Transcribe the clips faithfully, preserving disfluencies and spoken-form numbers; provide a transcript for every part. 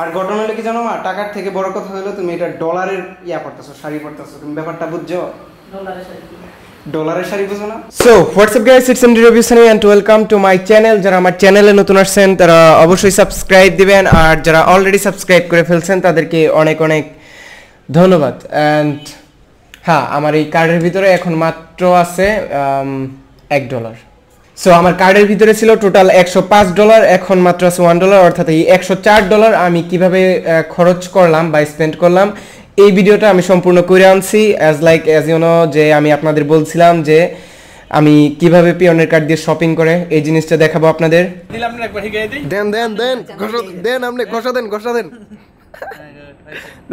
और घटना हलो कि जानो ना टाकार थेके बड़ कथा हलो तुम एटा डलारेर इया पड़ताछो शाड़ी पड़ताछो तुम ब्यापारटा बुझो डलारेर शाड़ी डलारेर शाड़ी बुझो ना। So what's up guys, it's MD Rabius Sani and welcome to my channel. যারা আমার চ্যানেলে নতুন আছেন তারা অবশ্যই সাবস্ক্রাইব দিবেন আর যারা অলরেডি সাবস্ক্রাইব করে ফেলছেন তাদেরকে অনেক অনেক ধন্যবাদ। এন্ড হ্যাঁ আমার এই কার্ডের ভিতরে এখন মাত্র আছে এক ডলার। सो हमारे कार्डर भीतर छिलो टोटाल एक सौ पाँच डॉलर एखन मात्र एक डॉलर अर्थात एक सौ चार डॉलर आमी किभाबे खरच करलाम बा स्पेंड करलाम एई भिडियोटा आमी सम्पूर्ण करे आनछि। As like as you know जे आमी आपनादेर बोलछिलाम जे आमी किभाबे पियोनियर कार्ड दिये शपिंग करे एई जिनिसटा देखाबो आपनादेर। दिलाम ना एकबार हिगाय देई देन देन देन घोषणा देन हमने घोषणा देन घोषणा देन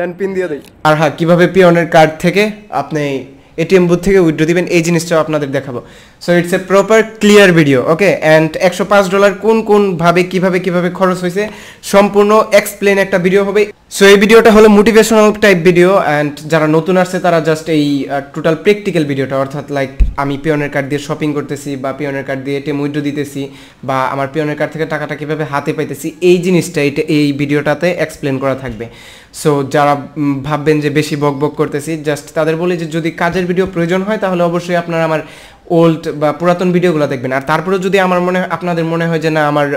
देन पिन दिये देई आर हां किभाबे पियोनियर कार्ड थेके आपनि एटीएम बुथ থেকে উইথড্র দিবেন এই জিনিসটাও আপনাদের দেখাবো। So it's a proper clear video okay. And एक सौ पाँच ডলার কোন কোন ভাবে কিভাবে কিভাবে খরচ হইছে সম্পূর্ণ এক্সপ্লেইন একটা ভিডিও হবে। সো এই ভিডিওটা হলো মোটিভেশনাল টাইপ ভিডিও এন্ড যারা নতুন আসছে তারা জাস্ট এই টোটাল প্র্যাকটিক্যাল ভিডিওটা অর্থাৎ লাইক আমি পিওনিয়ার কার্ড দিয়ে শপিং করতেছি বা পিওনিয়ার কার্ড দিয়ে এটিএম উইথড্র দিতেছি বা আমার পিওনিয়ার কার্ড থেকে টাকাটা কিভাবে হাতে পাইতেছি এই জিনিসটা এটা এই ভিডিওটাতে এক্সপ্লেইন করা থাকবে। সো যারা ভাববেন যে বেশি বকবক করতেছি জাস্ট তাদের বলি যে যদি কাজের ভিডিও প্রয়োজন হয় তাহলে অবশ্যই আপনারা আমার ওল্ড বা পুরাতন ভিডিওগুলো দেখবেন। আর তারপরে যদি আমার মনে আপনাদের মনে হয় যে না আমার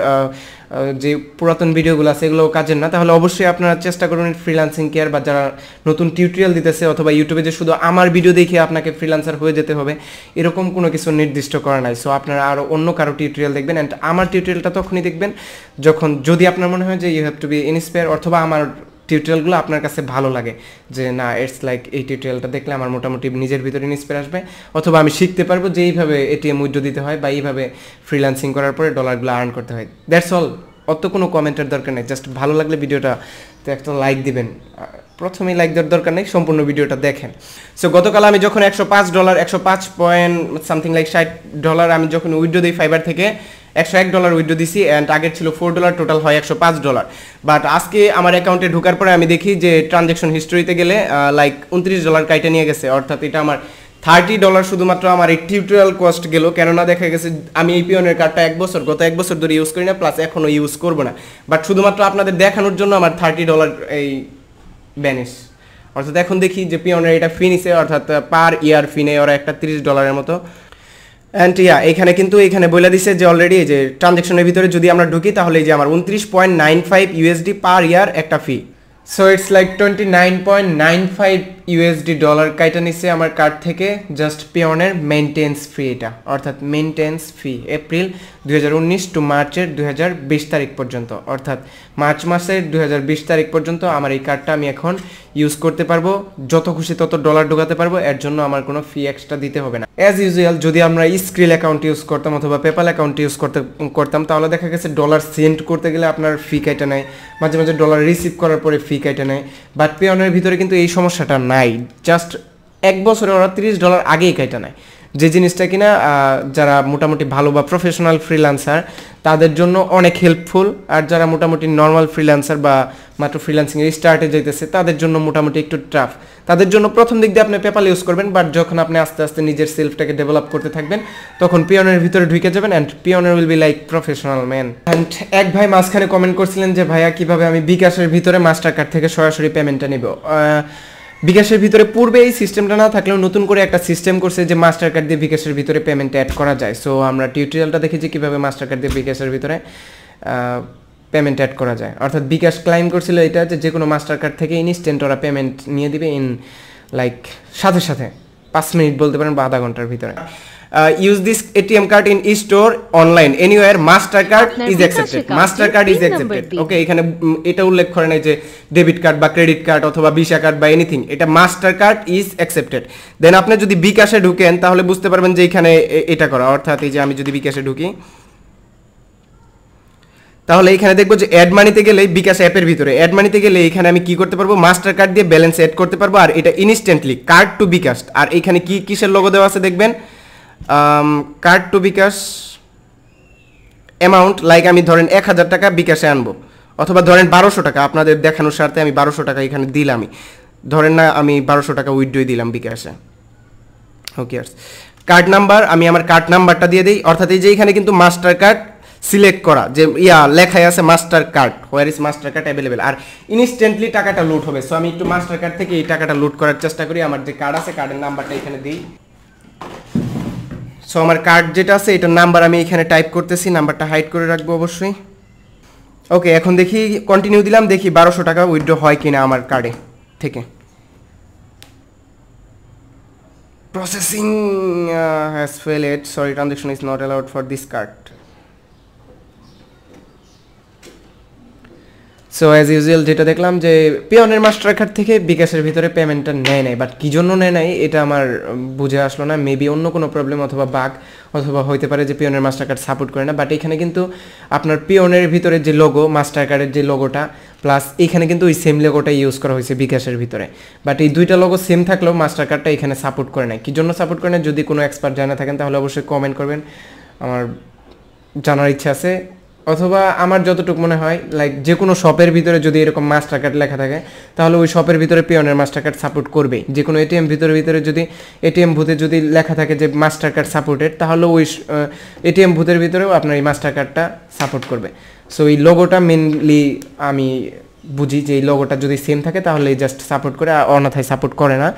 যে পুরাতন ভিডিওগুলো আছে এগুলো কাজের না তাহলে অবশ্যই আপনারা চেষ্টা করুন ফ্রিল্যান্সিং কেয়ার বা যারা নতুন টিউটোরিয়াল দিতেছে অথবা ইউটিউবে যে শুধু আমার ভিডিও দেখে আপনাকে ফ্রিল্যান্সার হয়ে যেতে হবে এরকম কোনো কিছু নির্দিষ্ট করা নাই। সো আপনারা আরও অন্য কারো টিউটোরিয়াল দেখবেন অ্যান্ড আমার টিউটোরিয়ালটা তখনই দেখবেন যখন যদি আপনার মনে হয় যে you have to be inspire অথবা আমার টিউটোরিয়ালগুলো আপনার কাছে ভালো লাগে যে না ইটস লাইক এই টিউটোরিয়ালটা দেখলে আমার মোটামুটি নিজের ভিতরে ইন্সপায়ার আসবে অথবা আমি শিখতে পারবো যে এইভাবে এটিএম উইথড্র দিতে হয় বা এইভাবে ফ্রিল্যান্সিং করার পরে ডলারগুলো আর্ন করতে হয়। দ্যাটস অল, অত কোনো কমেন্টের দরকার নেই। জাস্ট ভালো লাগলে ভিডিওটা তো একটা লাইক দিবেন, প্রথমেই লাইক দেওয়ার দরকার নেই, সম্পূর্ণ ভিডিওটা দেখেন। সো গতকাল আমি যখন একশো পাঁচ ডলার একশো পাঁচ পয়েন্ট সামথিং লাইক ষাট ডলার আমি যখন উইথড্র দিই ফাইবার থেকে একশো এক ডলার উইথড্র দিছি অ্যান্ড আগের ছিল ফোর ডলার, টোটাল হয় একশো পাঁচ ডলার। বাট আজকে আমার অ্যাকাউন্টে ঢোকার পরে আমি দেখি যে ট্রানজ্যাকশন হিস্ট্রিতে গেলে লাইক উনত্রিশ ডলার কাইটে নিয়ে গেছে অর্থাৎ এটা আমার থার্টি ডলার শুধুমাত্র আমার এই টিউটোরিয়াল কস্ট গেল। কেননা দেখা গেছে আমি এই পিওনিয়ার কার্ডটা এক বছর গত এক বছর ধরে ইউজ করি না প্লাস এখনও ইউজ করবো না, বাট শুধুমাত্র আপনাদের দেখানোর জন্য আমার থার্টি ডলার এই ব্যানিশ। অর্থাৎ এখন দেখি যে পিওনিয়ার এটা ফি নিছে অর্থাৎ পার ইয়ার ফি নেয় ওরা একটা তিরিশ ডলারের মতো। অ্যান্ড ইয়া এখানে কিন্তু এখানে বলে দিছে যে অলরেডি যে ট্রানজ্যাকশনের ভিতরে যদি আমরা ঢুকি তাহলে এই যে আমার উনত্রিশ point nine five USD per year একটা ফি। So it's like twenty nine point nine five USD dollar কাইটা নিচ্ছে আমার কার্ড থেকে জাস্ট পিওনের মেনটেন্স ফি। এটা অর্থাৎ মেনটেন্স ফি এপ্রিল দুই হাজার উনিশ টু মার্চের দুই হাজার বিশ তারিখ পর্যন্ত অর্থাৎ মার্চ মাসের দুই হাজার বিশ তারিখ পর্যন্ত আমার এই কার্ডটা আমি এখন ইউজ করতে পারবো, যত খুশি তত ডলার ঢোকাতে পারবো, এর জন্য আমার কোনো ফি এক্সট্রা দিতে হবে না। অ্যাজ ইউজুয়াল যদি আমরা স্ক্রিল অ্যাকাউন্ট ইউজ করতাম অথবা পেপাল অ্যাকাউন্ট ইউজ করতে করতাম তাহলে দেখা গেছে ডলার সেন্ড করতে গেলে আপনার ফি কাটা নেয়, মাঝে মাঝে ডলার রিসিভ করার পরে ফি কাটা নেয়। বাট পেওনের ভিতরে কিন্তু এই সমস্যাটা নাই, জাস্ট এক বছরে ওরা তিরিশ ডলার আগেই কাটা নেয়, যে জিনিসটা কিনা যারা মোটামুটি ভালো বা প্রফেশনাল ফ্রিল্যান্সার তাদের জন্য অনেক হেল্পফুল। আর যারা মোটামুটি নর্মাল ফ্রিল্যান্সার বা মাত্র ফ্রিল্যান্সিংয়ের স্টার্টে যাইতেছে তাদের জন্য মোটামুটি একটু টাফ। তাদের জন্য প্রথম দিক দিয়ে আপনি পেপাল ইউজ করবেন, বাট যখন আপনি আস্তে আস্তে নিজের সেলফটাকে ডেভেলপ করতে থাকবেন তখন পিওনের ভিতরে ঢুকে যাবেন অ্যান্ড পিওনের will be like professional man. And এক ভাই মাঝখানে কমেন্ট করছিলেন যে ভাইয়া কীভাবে আমি বিকাশের ভিতরে মাস্টার কার্ড থেকে সরাসরি পেমেন্টটা নেব। বিকাশের ভিতরে পূর্বে এই সিস্টেমটা না থাকলেও নতুন করে একটা সিস্টেম করছে যে মাস্টার কার্ড দিয়ে বিকাশের ভিতরে পেমেন্ট অ্যাড করা যায়। সো আমরা টিউটোরিয়ালটা দেখেছি কীভাবে মাস্টার কার্ড দিয়ে বিকাশের ভিতরে পেমেন্ট অ্যাড করা যায়। অর্থাৎ বিকাশ ক্লাইম করছিল এটা যে কোনো মাস্টার কার্ড থেকে ইনস্ট্যান্ট ওরা পেমেন্ট নিয়ে দিবে ইন লাইক সাথে সাথে পাঁচ মিনিট বলতে পারেন বা আধা ঘন্টার ভিতরে। Use this ATM card in e store online anywhere master card is accepted master card is accepted okay. এখানে এটা উল্লেখ করে নাই যে ডেবিট কার্ড বা ক্রেডিট কার্ড অথবা ভিসা কার্ড বা এনিথিং, এটা master card is accepted. Then আপনি যদি বিকাশে ঢুকেন তাহলে বুঝতে পারবেন যে এখানে এটা করা অর্থাৎ এই যে আমি যদি বিকাশে ঢুকি তাহলে এখানে দেখবো যে অ্যাড মানিতে গেলে বিকাশ অ্যাপের ভিতরে অ্যাড মানিতে গেলে এখানে আমি কি করতে পারবো মাস্টার কার্ড দিয়ে ব্যালেন্স অ্যাড করতে পারবো আর এটা ইনস্ট্যান্টলি কার্ড টু বিকাশ। আর এখানে কি কিসের লোগো দেওয়া আছে দেখবেন card to bKash amount like আমি ধরেন এক হাজার টাকা বিকাশে আনবো অথবা ধরেন বারোশো টাকা আপনাদের দেখানোর স্বার্থে আমি বারোশো টাকা এখানে দিলাম, আমি ধরেন না আমি বারোশো টাকা উইথড্রই দিলাম বিকাশে ওকে। কার্ড নাম্বার আমি আমার কার্ড নাম্বারটা দিয়ে দিই অর্থাৎ এই যে এখানে কিন্তু মাস্টার কার্ড সিলেক্ট করা যে ইয়া লেখাই আছে master card, where is master card available, আর ইনস্ট্যান্টলি টাকাটা লুট হবে। সো আমি একটু মাস্টার কার্ড থেকে এই টাকাটা লুট করার চেষ্টা করি। আমার যে কার্ড আছে কার্ডের নাম্বারটা এখানে দিই। সো আমার কার্ড যেটা আছে এটার নাম্বার আমি এখানে টাইপ করতেছি, নাম্বারটা হাইড করে রাখবো অবশ্যই। ওকে, এখন দেখি কন্টিনিউ দিলাম, দেখি বারোশো টাকা উইথড্র হয় কিনা আমার কার্ডে থেকে। Processing has failed, sorry transaction is not allowed for this card. So as usual যেটা দেখলাম যে পিওনের মাস্টার কার্ড থেকে বিকাশের ভিতরে পেমেন্টটা নেয় নাই, বাট কী জন্য নেয় নাই এটা আমার বুঝে আসলো না। মেবি অন্য কোনো প্রবলেম অথবা বাগ, অথবা হইতে পারে যে পিওনের মাস্টার কার্ড সাপোর্ট করে না। বাট এখানে কিন্তু আপনার পিওনের ভিতরে যে লোগো, মাস্টার কার্ডের যে লোগোটা, প্লাস এখানে কিন্তু ওই সেম লোগোটা ইউজ করা হয়েছে বিকাশের ভিতরে। বাট এই দুইটা লোগো সেম থাকলেও মাস্টার কার্ডটা এখানে সাপোর্ট করে না। কী জন্য সাপোর্ট করে না যদি কোনো এক্সপার্ট জানা থাকেন তাহলে অবশ্যই কমেন্ট করবেন, আমার জানার ইচ্ছা আছে। অথবা আমার যতটুকু মনে হয় লাইক যে কোনো শপের ভিতরে যদি এরকম মাস্টার কার্ড লেখা থাকে তাহলে ওই শপের ভিতরে পিওনের মাস্টার কার্ড সাপোর্ট করবে। যে কোনো এটিএম ভিতরে ভিতরে যদি এটিএম বুথে যদি লেখা থাকে যে মাস্টার কার্ড সাপোর্টেড, তাহলে ওই এটিএম বুথের ভিতরেও আপনার এই মাস্টার কার্ডটা সাপোর্ট করবে। সো এই লোগোটা মেনলি আমি বুঝি যে এই লোগোটা যদি সেম থাকে তাহলে জাস্ট সাপোর্ট করে, অন্যথায় সাপোর্ট করে না।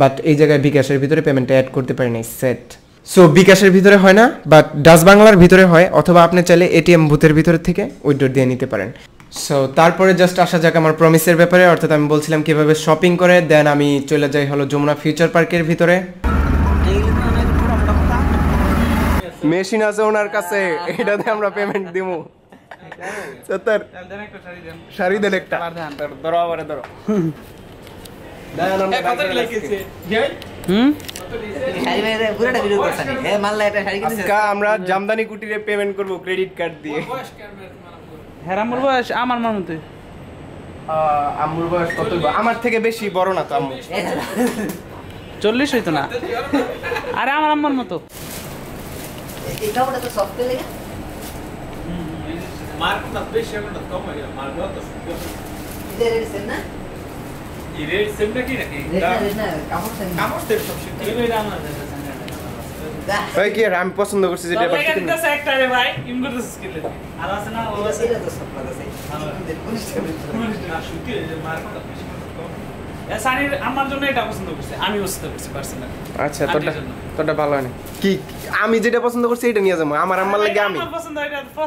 বাট এই জায়গায় বিকাশের ভিতরে পেমেন্টটা অ্যাড করতে পারি না, সেট। সো বিকাশের ভিতরে হয় না বাট ডাচ বাংলার ভিতরে হয়, অথবা আপনি চাইলে এটিএম বুথের ভিতরে থেকে উইথড্র দিয়ে নিতে পারেন। সো তারপরে জাস্ট আসা যাক আমার প্রমিসের ব্যাপারে, অর্থাৎ আমি বলছিলাম কীভাবে শপিং করে। দেন আমি চলে যাই হলো যমুনা ফিউচার পার্কের ভিতরে, মেশিন আছে ওনার কাছে, এটাতে আমরা পেমেন্ট দিব। শাড়ি দেন একটা, ধরো আবার ধরো। আমরা জামদানি কুটিরে পেমেন্ট করব ক্রেডিট কার্ড দিয়ে। হেরামুর বয়স আমার মনতে আম্মুর বয়স কত, আমার থেকে বেশি বড় না তো আম্মু, চল্লিশ হইতো না, আরে আমার আম্মার মতো। আমি পছন্দ করছি যেটা নিয়ে যাবো আমার আম্মার লাগে আমি।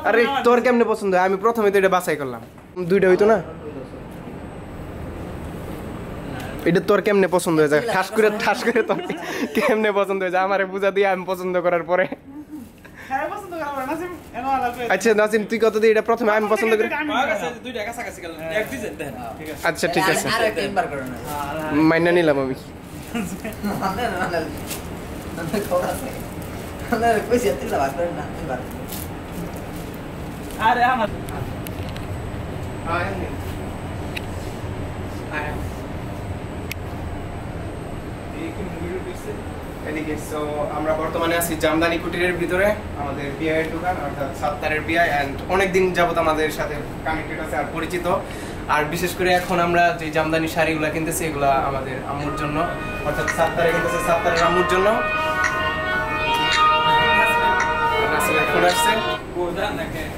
আরে তোর কেমনে পছন্দ হয়, আমি প্রথমে তো এটা বাছাই করলাম। দুইটা হইতো না, এটা তোর কেমনে পছন্দ হয়ে যায়, ঠাস করে ঠাস করে তোর কেমনে পছন্দ হয়ে যায় আমারে বুঝা দিয়ে। আমি পছন্দ করার পরে আচ্ছা নাসিম তুই কত দিয়ে এটা প্রথমে আমি পছন্দ করি। আচ্ছা ঠিক আছে মাইনা নিলাম আমি। সো আমরা বর্তমানে আছি জামদানি কুটিরের ভিতরে, আমাদের বিআই এর দোকান, অর্থাৎ সাত্তারের বিআই, এন্ড অনেকদিন যাবত আমাদের সাথে কানেক্টেড আছে আর পরিচিত। আর বিশেষ করে এখন আমরা যে জামদানি শাড়িগুলো কিনতেছি এগুলো আমাদের আম্মুর জন্য, অর্থাৎ সাত্তারে কিনতেছে সাত্তারের আম্মুর জন্য।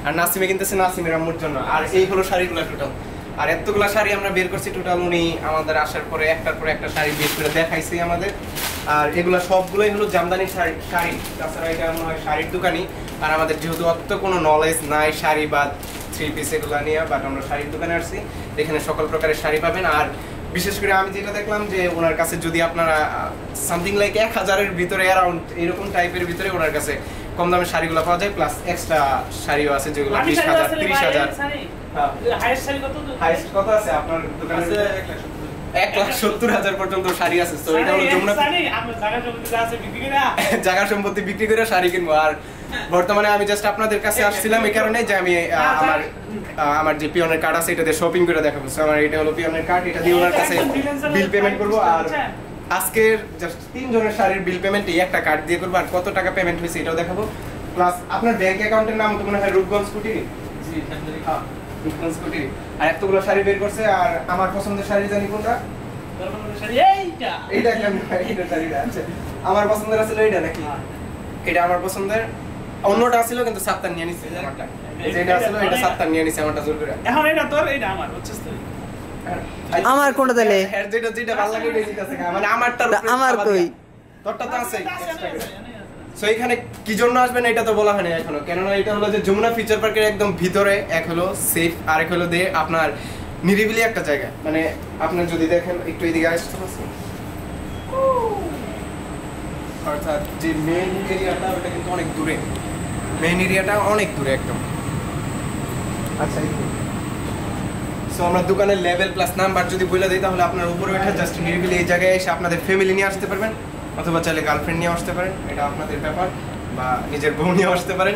আর নাসিমে কিনতেছে নাসিমের আম্মুর জন্য। আর এই হলো শাড়িগুলো টোটাল, আর এতগুলা শাড়ি আমরা বের করছি টোটাল। উনি আমাদের আসার পরে একটার পরে একটা শাড়ি বের করে দেখাইছে আমাদের, আর এগুলো সবগুলোই হলো জামদানি শাড়ি শাড়ি তাছাড়া এটা মনে হয় শাড়ির দোকানই। আর আমাদের যেহেতু অত কোনো নলেজ নাই শাড়ি বা থ্রি পিস এগুলো নিয়ে, বাট আমরা শাড়ির দোকানে আসছি, এখানে সকল প্রকারের শাড়ি পাবেন। আর বিশেষ করে আমি যেটা দেখলাম যে ওনার কাছে যদি আপনারা সামথিং লাইক এক হাজারের ভিতরে অ্যারাউন্ড এরকম টাইপের ভিতরে ওনার কাছে কম দামে শাড়িগুলো পাওয়া যায়, প্লাস এক্সট্রা শাড়িও আছে যেগুলো বিশ হাজার ত্রিশ হাজার। হাইয়েস্ট কত আছে আপনার দোকানে? এক লাখ সত্তর হাজার পর্যন্ত শাড়ি আছে। তো এটা হলো যমুনা, জায়গা সম্পত্তি বিক্রি করে শাড়ি কিনবো। আর বর্তমানে আমি জাস্ট আপনাদের কাছে আসছিলাম এই কারণে যে আমি আমার আমার যে পিওনের কার্ড আছে এটা দিয়ে শপিং করে দেখাবো। আমার এটা হলো পিওনের কার্ড, এটা দিয়ে ওনার কাছে বিল পেমেন্ট করবো। আর আজকের জাস্ট তিনজনের শাড়ির বিল পেমেন্ট এই একটা কার্ড দিয়ে করবো। আর কত টাকা পেমেন্ট হয়েছে এটাও দেখাবো, প্লাস আপনার ব্যাংক অ্যাকাউন্টের নাম তো মনে হয় রূপগঞ্জ কুটির। জি হ্যাঁ আর এতগুলো শাড়ি বের করছে। আর আমার পছন্দের শাড়ি জানি কোনটা, আমার পছন্দের আসলে এইটা নাকি, এটা আমার পছন্দের। অন্যটা ছিল কিন্তু সাতটা নিয়ে নিচ্ছে। যেটা আসলে এটা সাতটা নিয়ে নিছে আমারটা জোর করে এখন এটা তোর এটা আমার বুঝছিস তুই আমার কোনটা দিলে এর যেটা যেটা ভালো লাগে ওই যেটা আছে মানে আমারটা আমার কই তোরটা তো আছে সো এখানে কি জন্য আসবে না এটা তো বলা হয়নি এখনো কেননা এটা হলো যে যমুনা ফিচার পার্কের একদম ভিতরে এক হলো সেফ আর এক হলো দে আপনার নিরিবিলি একটা জায়গা মানে আপনি যদি দেখেন একটু এদিকে আসতে পারছেন অর্থাৎ যে মেইন এরিয়াটা ওটা কিন্তু অনেক দূরে মেইন এরিয়াটা অনেক দূরে একদম আচ্ছা সো আমরা দোকানের লেভেল প্লাস নাম্বার যদি বলে দেই তাহলে আপনার উপরে ওঠা জাস্ট নিরিবিলি এই জায়গায় এসে আপনাদের ফ্যামিলি নিয়ে আসতে পারবেন অথবা চাইলে গার্লফ্রেন্ড নিয়ে আসতে পারেন এটা আপনাদের ব্যাপার বা নিজের বউ নিয়ে আসতে পারেন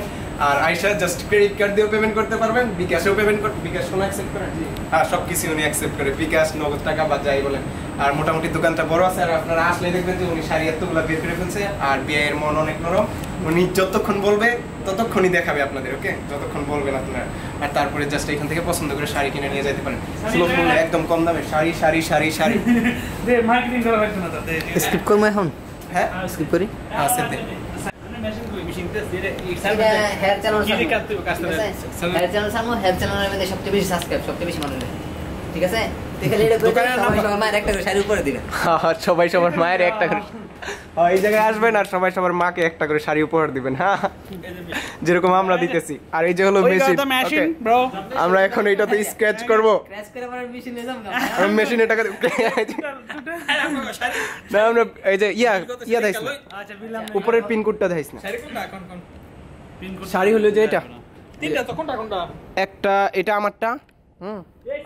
আর আয়শা জাস্ট ক্রেডিট কার্ড দিয়েও পেমেন্ট করতে পারবেন বিকাশেও পেমেন্ট করতে বিকাশ কোনো অ্যাকসেপ্ট করেন জি হ্যাঁ সব কিছু উনি অ্যাকসেপ্ট করে বিকাশ নগদ টাকা বা যাই বলেন আর মোটামুটি দোকানটা বড় আছে আর আপনারা আসলে দেখবেন যে উনি শাড়ি এতগুলো বের করে ফেলছে আর বিয়ের মন অনেক নরম উনি যতক্ষণ বলবে ততক্ষণই দেখাবে আপনাদের ওকে যতক্ষণ বলবেন আপনারা আর তারপরে জাস্ট এখান থেকে পছন্দ করে শাড়ি কিনে নিয়ে যেতে পারেন স্লো মূল্য একদম কম দামে শাড়ি শাড়ি শাড়ি শাড়ি দে মার্কেটিং করা লাগবে না দে স্কিপ করব এখন হ্যাঁ স্কিপ করি আচ্ছা দে সবাই সবার মায়ের একটা করে এই জায়গায় আসবেন আর সবাই সবার মাকে একটা করে শাড়ি উপহার দিবেন হ্যাঁ যেরকম আমরা দিতেছি আর এই যে হলো মেশিন আমরা এখন এটা তো স্ক্র্যাচ করবো মেশিনে টাকা না আমরা এই যে ইয়া ইয়া দেখ উপরের পিনকোডটা দেখ না শাড়ি হলো যে এটা তিনটা তো কোনটা কোনটা একটা এটা আমারটা হুম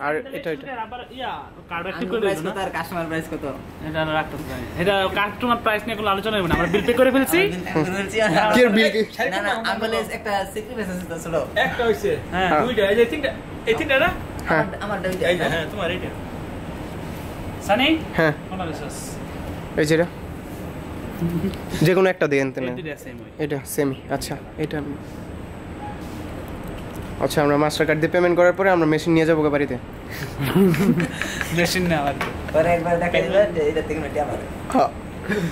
আর এটা এটা আবার ইয়া কার্ড অ্যাক্টিভ করে দিও না তার কাস্টমার প্রাইস কত এটা রাখতে চাই এটা কাস্টমার প্রাইস নিয়ে কোনো আলোচনা হবে না আমরা বিল পে করে ফেলেছি কি বিল না না আমলে একটা সিক্রেট মেসেজ ছিল একটা হইছে হ্যাঁ দুইটা এই যে তিনটা এই তিনটা না হ্যাঁ আমার দুইটা হ্যাঁ তোমার এটা সানি হ্যাঁ কোন মেসেজ এই যেটা যে কোনো একটা দেন তেন এটা সেমি আচ্ছা এটা আচ্ছা আমরা মাস্টারকার্ড দিয়ে পেমেন্ট করার পরে আমরা মেশিন নিয়ে যাবো বাড়িতে মেশিন না আর পরে একবার দেখা দিল এটা থেকে মেটি আবার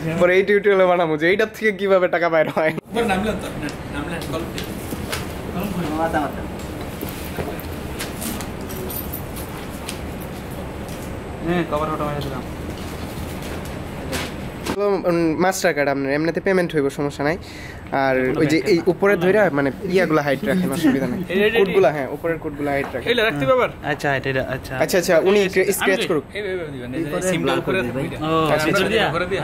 হ্যাঁ পরে এই টিউটোরিয়ালে বানাবো যে এইটা থেকে কিভাবে টাকা বাইরে হয় উপর নাম লেন তো নাম লেন কল কল করে মাথা মাথা হ্যাঁ কভার ওটা মাইনাস দাম তো মাস্টারকার্ড আপনি এমনিতে পেমেন্ট হইব সমস্যা নাই আর ওই যে এই উপরে ধইরা মানে ইয়াগুলা হাইট রাখেন অসুবিধা নাই কোডগুলা হ্যাঁ উপরের কোডগুলা হাইট রাখেন এইটা রাখতে বাবার আচ্ছা এটা আচ্ছা আচ্ছা আচ্ছা উনি স্ক্র্যাচ করুক এইভাবে দিবেন সিম্পল করে আচ্ছা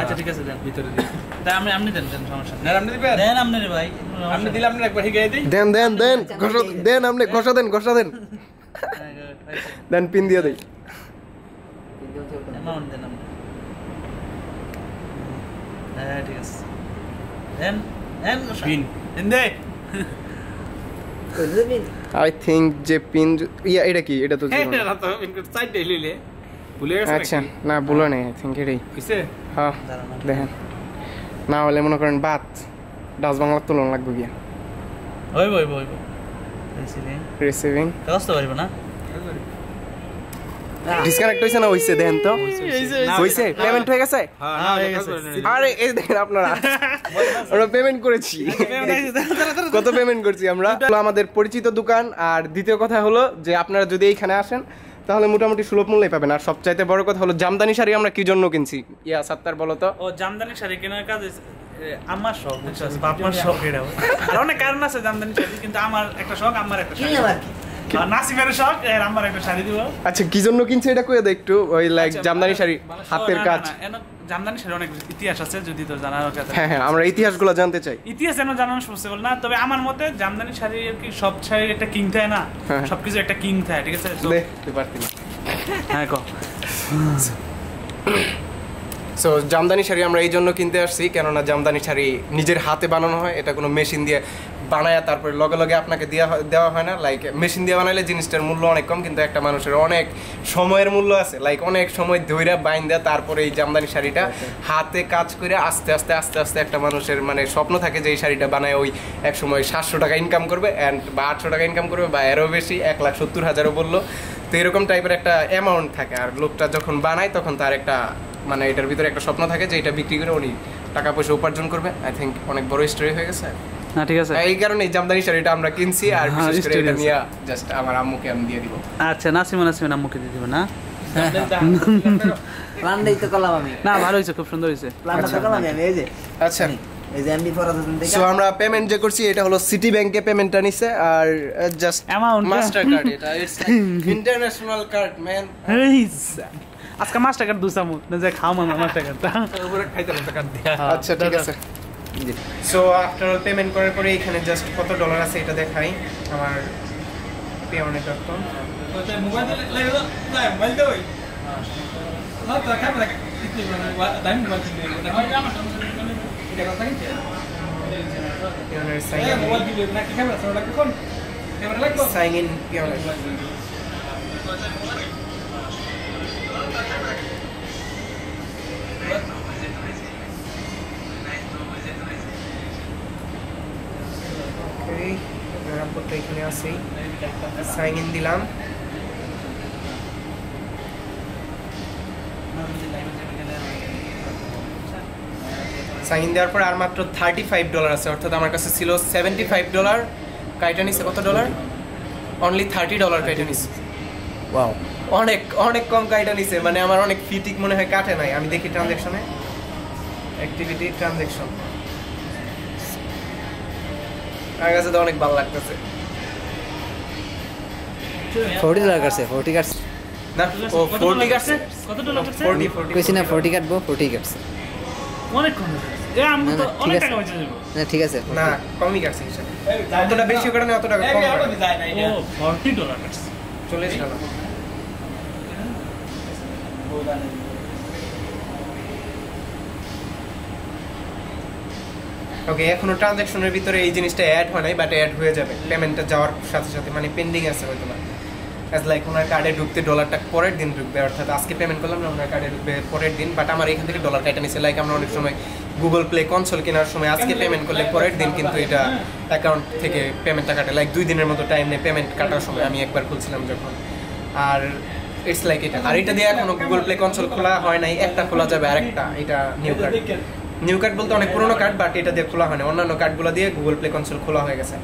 আচ্ছা ঠিক আছে দেন ভিতরে দিন তাই আমি আপনি দেন দেন সমস্যা না আপনি দিবেন দেন আপনি রে ভাই আপনি দিলে আপনি একবার হিগাই দেই দেন দেন দেন ঘষা দেন আপনি ঘষা দেন ঘষা দেন দেন পিন দিয়ে দেই অ্যামাউন্ট দেন আপনি হ্যাঁ ঠিক আছে দেন Pin. And they. I think the pin. Yeah, it's okay. It's okay. Hey, that's all. Pin could side daily le. Bullet. अच्छा, ना bullet नहीं. I think ये रही. इसे? हाँ. देखन. ना वाले मुनो करने बात. दस बंगला तो लोन लग गया. ओए ओए ओए ओए. Receiving. Receiving. तो स्टोरी बना. ডিসকানেক্ট হইছে না হইছে দেন তো হইছে পেমেন্ট হয়ে গেছে হ্যাঁ না হয়ে গেছে আরে এই দেখেন আপনারা আমরা পেমেন্ট করেছি কত পেমেন্ট করছি আমরা আমাদের পরিচিত দোকান আর দ্বিতীয় কথা হলো যে আপনারা যদি এইখানে আসেন তাহলে মোটামুটি সুলভ মূল্যে পাবেন আর সবচাইতে বড় কথা হলো জামদানি শাড়ি আমরা কি জন্য কিনছি ইয়া সাত্তার বলো তো ও জামদানি শাড়ি কেনার কাজ আমার শখ বুঝছস বাপ আমার শখ এটা আর অনেক কারণ আছে জামদানি শাড়ি কিন্তু আমার একটা শখ আমার একটা শখ কিনা আর কি আর নাসিমের শখ এর আমার একটা শাড়ি দিব আচ্ছা কি জন্য কিনছে এটা কইয়া দে একটু ওই লাইক জামদানি শাড়ি হাতের কাজ জামদানি শাড়ি অনেক ইতিহাস আছে যদি তোর জানার কথা হ্যাঁ হ্যাঁ আমরা ইতিহাসগুলো জানতে চাই ইতিহাস এমন জানানো পসিবল না তবে আমার মতে জামদানি শাড়ি কি সব শাড়ির একটা কিং থাকে না সবকিছু একটা কিং থাকে ঠিক আছে দেখতে পারতি না হ্যাঁ গো সো জামদানি শাড়ি আমরা এই জন্য কিনতে আসছি কেননা জামদানি শাড়ি নিজের হাতে বানানো হয় এটা কোনো মেশিন দিয়ে বানায় তারপরে লগে লগে আপনাকে দেওয়া দেওয়া হয় না লাইক মেশিন দিয়ে বানাইলে জিনিসটার মূল্য অনেক কম কিন্তু একটা মানুষের অনেক সময়ের মূল্য আছে লাইক অনেক সময় ধৈর্য বাইন দেওয়া তারপরে এই জামদানি শাড়িটা হাতে কাজ করে আস্তে আস্তে আস্তে আস্তে একটা মানুষের মানে স্বপ্ন থাকে যে এই শাড়িটা বানায় ওই এক সময় সাতশো টাকা ইনকাম করবে অ্যান্ড বা আটশো টাকা ইনকাম করবে বা এরও বেশি এক লাখ সত্তর হাজারও বললো তো এরকম টাইপের একটা অ্যামাউন্ট থাকে আর লোকটা যখন বানায় তখন তার একটা মানে এটার ভিতরে একটা স্বপ্ন থাকে যে এটা বিক্রি করে উনি টাকা পয়সা উপার্জন করবে আই থিঙ্ক অনেক বড় স্টোরি হয়ে গেছে না ঠিক আছে এই কারণে এই জামদানি শাড়িটা আমরা কিনছি আর বিশেষ করে এটা নিয়ে জাস্ট আমার আম্মুকে আমি দিয়ে দিব। আচ্ছা নাসিমা নাসিমা আম্মুকে দিয়ে দিব না প্ল্যান দেই তো কলাম আমি না ভালো হইছে খুব সুন্দর হইছে প্ল্যানটা তো কলাম আমি এই যে আচ্ছা এই যে এমডি ফরাজ হোসেন থেকে সো আমরা পেমেন্ট যে করছি এটা হলো সিটি ব্যাংকে পেমেন্টটা নিছে আর জাস্ট অ্যামাউন্ট মাস্টারকার্ড এটা इट्स ইন্টারন্যাশনাল কার্ড ম্যান আজকে মাস্টারকার্ড দুসামু না যে খাও মামা মাস্টারকার্ডটা উপরে খাইতে না কার্ড দিয়া। আচ্ছা ঠিক আছে जी सो आफ्टर ऑल पेमेंट করার পরে এখানে জাস্ট কত ডলার আছে এটা দেখাই আমার পেমেন্ট করতে কত মোবাইল লাগে না মোবাইল দাও না তো ক্যামেরা কিচ্ছু না দাম মোবাইল দিয়ে এটা কথা কি এটা মোবাইল দিয়ে না ক্যামেরা সর লাগে কোন ক্যামেরা লাগবে sign in camera sign in दिलाम साइन इन দেওয়ার পর আর মাত্র thirty-five ডলার আছে অর্থাৎ আমার কাছে ছিল seventy-five ডলার কাইটানিস কত ডলার অনলি thirty ডলার কাইটানিস ওয়াও অনেক অনেক কম কাইটানিসে মানে আমার অনেক ফি ঠিক মনে হয় কাটে নাই আমি দেখি ট্রানজাকশনে অ্যাক্টিভিটি ট্রানজাকশন আমার কাছে তো অনেক ভালো লাগতেছে forty लगा से forty कर ना ओ forty कर से কত ডলার আছে forty forty কইছি না forty কাটবো forty কাটছে অনেক কম এ আমি তো অনেক টাকা বাঁচিয়ে দেব না ঠিক আছে না কমই কাটছে কতটা বেশি করে না কতটা কম ও forty ডলার কাটছে চলে গেল ওকে এখনো ট্রানজাকশনের ভিতরে এই জিনিসটা অ্যাড হয় নাই বাট অ্যাড হয়ে যাবে পেমেন্টটা যাওয়ার সাথে সাথে মানে পেন্ডিং আছে হয়তো না as like ওনার কার্ডে ঢুকতে ডলারটা পরের দিন ঢুকবে অর্থাৎ আজকে পেমেন্ট করলাম না ওনার কার্ডে ঢুকবে পরের দিন বাট আমার এখান থেকে ডলার কাটা নিছে লাইক আমরা অনেক সময় গুগল প্লে কনসোল কেনার সময় আজকে পেমেন্ট করলে পরের দিন কিন্তু এটা অ্যাকাউন্ট থেকে পেমেন্টটা কাটে লাইক দুই দিনের মতো টাইম নেই পেমেন্ট কাটার সময় আমি একবার খুলছিলাম যখন আর ইটস লাইক এটা আর এটা দিয়ে এখনো গুগল প্লে কনসোল খোলা হয় নাই একটা খোলা যাবে আরেকটা এটা নিউ কার্ড নিউ কার্ড বলতে অনেক পুরোনো কার্ড বাট এটা দিয়ে খোলা হয় না অন্যান্য কার্ডগুলো দিয়ে গুগল প্লে কনসোল খোলা হয়ে গেছে।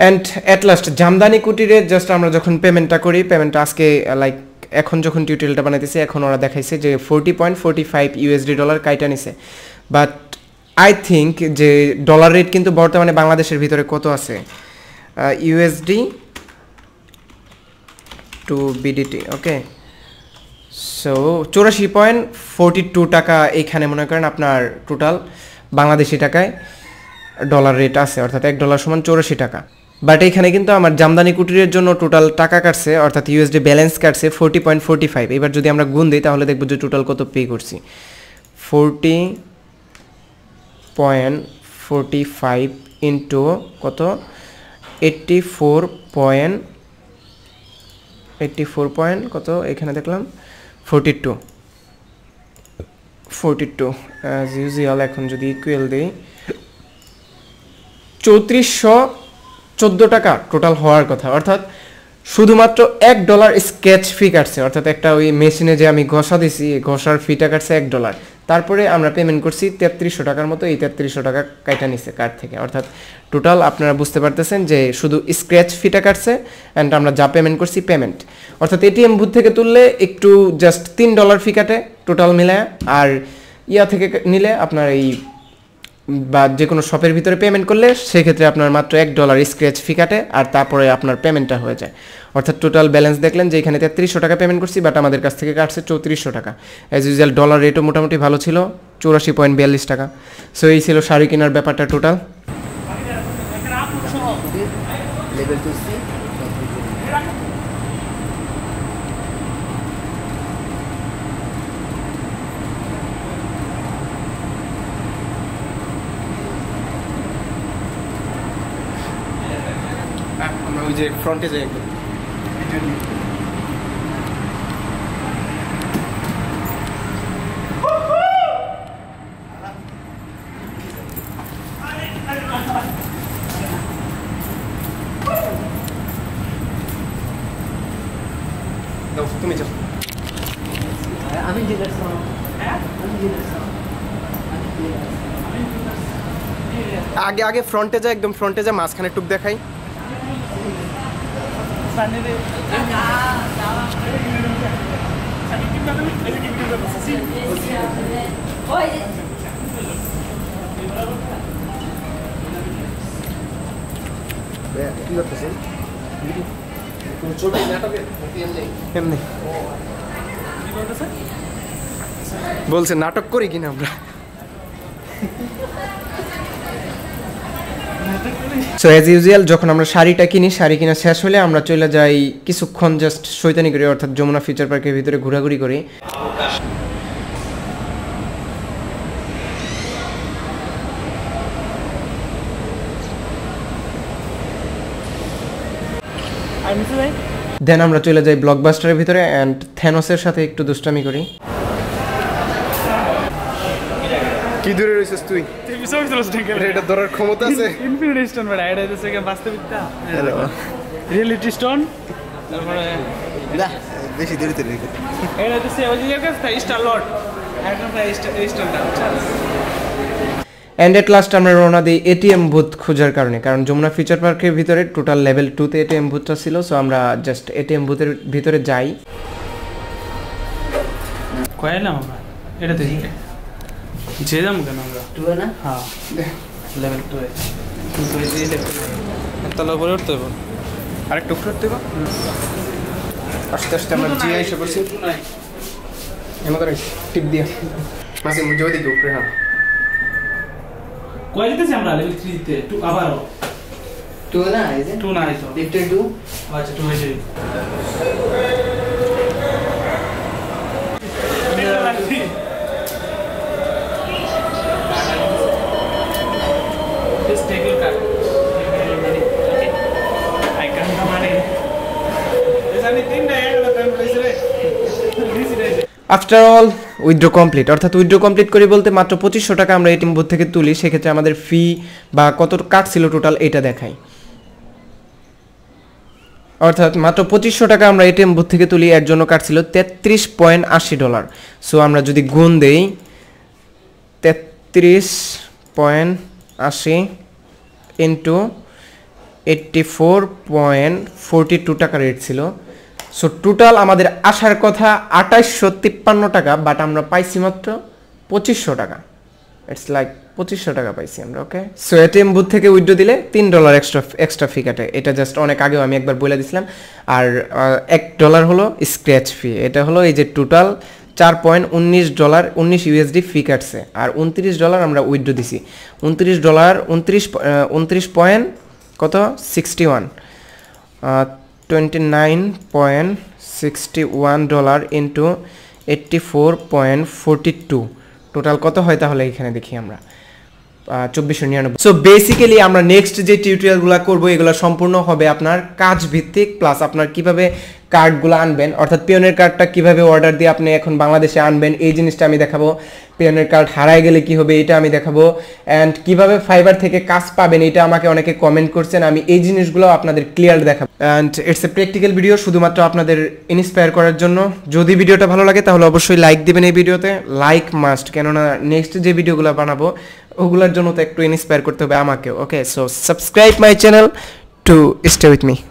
অ্যান্ড অ্যাট লাস্ট জামদানি কুটিরে জাস্ট আমরা যখন পেমেন্টটা করি পেমেন্টটা আজকে লাইক এখন যখন টিউটোরিয়ালটা বানাইতেছি এখন ওরা দেখাইছে যে forty point forty five USD dollar কাইটা নিছে বাট আই থিঙ্ক যে ডলার রেট কিন্তু বর্তমানে বাংলাদেশের ভিতরে কত আছে USD to BDT okay so চৌরাশি পয়েন্ট ফোরটি টু টাকা এইখানে মনে করেন আপনার টোটাল বাংলাদেশি টাকায় ডলার রেট আছে অর্থাৎ এক ডলার সমান চৌরাশি টাকা বাট এখানে কিন্তু আমার জামদানি কুটিরের জন্য টোটাল টাকা কাটছে অর্থাৎ ইউএসডি ব্যালেন্স কাটছে ফোরটি পয়েন্ট ফোরটি ফাইভ এবার যদি আমরা গুণ দিই তাহলে দেখব যে টোটাল কত পে করছি forty point forty five into কত eighty four point eighty four point কত এখানে দেখলাম forty two forty two as usual এখন যদি ইকুয়াল দিই চৌত্রিশশো চোদ্দো টাকা টোটাল হওয়ার কথা অর্থাৎ শুধুমাত্র এক ডলার স্কেচ ফি কাটছে অর্থাৎ একটা ওই মেশিনে যে আমি ঘষা দিছি ঘষার ফিটা কাটছে এক ডলার তারপরে আমরা পেমেন্ট করছি তেত্রিশশো টাকার মতো এই তেত্রিশশো টাকা কাটা নিছে কার্ড থেকে অর্থাৎ টোটাল আপনারা বুঝতে পারতেছেন যে শুধু স্ক্র্যাচ ফিটা কাটছে অ্যান্ড আমরা যা পেমেন্ট করছি পেমেন্ট অর্থাৎ এটিএম বুথ থেকে তুললে একটু জাস্ট তিন ডলার ফি কাটে টোটাল মিলায় আর ইয়া থেকে নিলে আপনার এই বা যে কোনো শপের ভিতরে পেমেন্ট করলে সেক্ষেত্রে আপনার মাত্র এক ডলার স্ক্র্যাচ ফি কাটে আর তারপরে আপনার পেমেন্টটা হয়ে যায় অর্থাৎ টোটাল ব্যালেন্স দেখলেন যে এখানে তেত্রিশশো টাকা পেমেন্ট করছি বাট আমাদের কাছ থেকে কাটছে চৌত্রিশশো টাকা অ্যাজ ইউজুয়াল ডলার রেটও মোটামুটি ভালো ছিল চৌরাশি পয়েন্ট বিয়াল্লিশ টাকা সো এই ছিল শাড়ি কেনার ব্যাপারটা টোটাল। যে ফ্রন্টে যাই একদম তুমি যাও আমি জিজ্ঞাসা आगे आगे फ्रंटे जाए एकदम फ्रंटे जाए मासखाने टुक देखाई बोलছে नाटक करी कि ना सो एज यूजुअल যখন আমরা শাড়িটা কিনি শাড়ি কিনা শেষ হলে আমরা চলে যাই কিছুক্ষণ জাস্ট শয়তানি করি অর্থাৎ যমুনা ফিচার পার্কের ভিতরে ঘোরাঘুরি করি দেন আমরা চলে যাই ব্লকবাস্টারের ভিতরে এন্ড থেনোসের সাথে একটু দুষ্টামি করি কি দূরে রইছিস তুই তুই বিষয় বুঝছিস না কেন এটা ধরার ক্ষমতা আছে ইনফিনিটি স্টোন বড় আইডিয়া আছে কি বাস্তবিকতা হ্যালো রিয়েলিটি স্টোন তারপরে না বেশি দূরে তো লেগে এটা তো সে ওই জায়গা থেকে স্টার লট একটা star down and at last আমরা রওনা দেই এটিএম বুথ খোঁজার কারণে কারণ যমুনা ফিচার পার্কের ভিতরে টোটাল লেভেল টু তে এটিএম বুথটা ছিল সো আমরা জাস্ট এটিএম বুথের ভিতরে যাই কয়লাম আমরা এটা তো ঠিক যেলাম কেন আমরা টু না হ্যাঁ লেভেল টু এ টু তো এই লেভেল এটা লো পরে উঠতে হবে আরেকটু উঠতে হবে আস্তে আস্তে আমরা জি আইসে বসে এমন করে টিপ দিয়া মাঝে মুঝে ওদিকে উপরে হ্যাঁ क्वालिटी से हमरा लेवल थ्री थे टू आबारो टू ना है जे टू ना है तो लिफ्ट टू अच्छा टू है जे दिस टेकल का ओके आई कैन कम आने ऐसा नहीं तीन ना एंड बताएं प्लीज रे this is after all withdraw complete অর্থাৎ উইথড্র কমপ্লিট করি বলতে মাত্র পঁচিশশো টাকা আমরা এটিএম বুথ থেকে তুলি সেক্ষেত্রে আমাদের ফি বা কত কাটছিল টোটাল এটা দেখাই অর্থাৎ মাত্র পঁচিশশো টাকা আমরা এটিএম বুথ থেকে তুলি এর জন্য কাটছিল তেত্রিশ পয়েন্ট আশি ডলার সো আমরা যদি গুণ দেই তেত্রিশ পয়েন্ট আশি into eighty four point forty two টাকা রেট ছিল সো টোটাল আমাদের আসার কথা আঠাশশো তিপ্পান্ন টাকা বাট আমরা পাইছি মাত্র পঁচিশশো টাকা ইটস লাইক পঁচিশশো টাকা পাইছি আমরা ওকে সো এটিএম বুথ থেকে উইথড্র দিলে তিন ডলার এক্সট্রা এক্সট্রা ফি কাটে এটা জাস্ট অনেক আগেও আমি একবার বলে দিয়েছিলাম আর এক ডলার হলো স্ক্র্যাচ ফি এটা হলো এই যে টোটাল চার পয়েন্ট উনিশ ডলার উনিশ ইউএসডি ফি কাটছে আর উনত্রিশ ডলার আমরা উইথড্র দিছি উনত্রিশ ডলার উনত্রিশ উনত্রিশ পয়েন্ট কত সিক্সটি ওয়ান উনত্রিশ পয়েন্ট সিক্সটি ওয়ান ডলার ইনটু আটাশি পয়েন্ট ফোরটি টু টোটাল কত হয় তাহলে এখানে দেখি আমরা চব্বিশশো নিরানব্বই সো বেসিক্যালি আমরা নেক্সট যে টিউটোরিয়ালগুলো করব এগুলো সম্পূর্ণ হবে আপনার কাজ ভিত্তিক প্লাস আপনার কিভাবে কার্ডগুলো আনবেন অর্থাৎ পিওনিয়ার কার্ডটা কিভাবে অর্ডার দিয়ে আপনি এখন বাংলাদেশে আনবেন এই জিনিসটা আমি দেখাবো পিওনিয়ার কার্ড হারায় গেলে কি হবে এটা আমি দেখাবো এন্ড কিভাবে ফাইবার থেকে কাজ পাবেন এটা আমাকে অনেকে কমেন্ট করছেন আমি এই জিনিসগুলো আপনাদের ক্লিয়ার দেখাবো and it's a practical video শুধুমাত্র আপনাদের ইন্সপায়ার করার জন্য যদি ভিডিওটা ভালো লাগে তাহলে অবশ্যই লাইক দিবেন এই ভিডিওতে লাইক মাস্ট কেননা নেক্সট যে ভিডিওগুলো বানাবো ওগুলোর জন্য তো একটু ইন্সপায়ার করতে হবে আমাকে okay so subscribe my channel to stay with me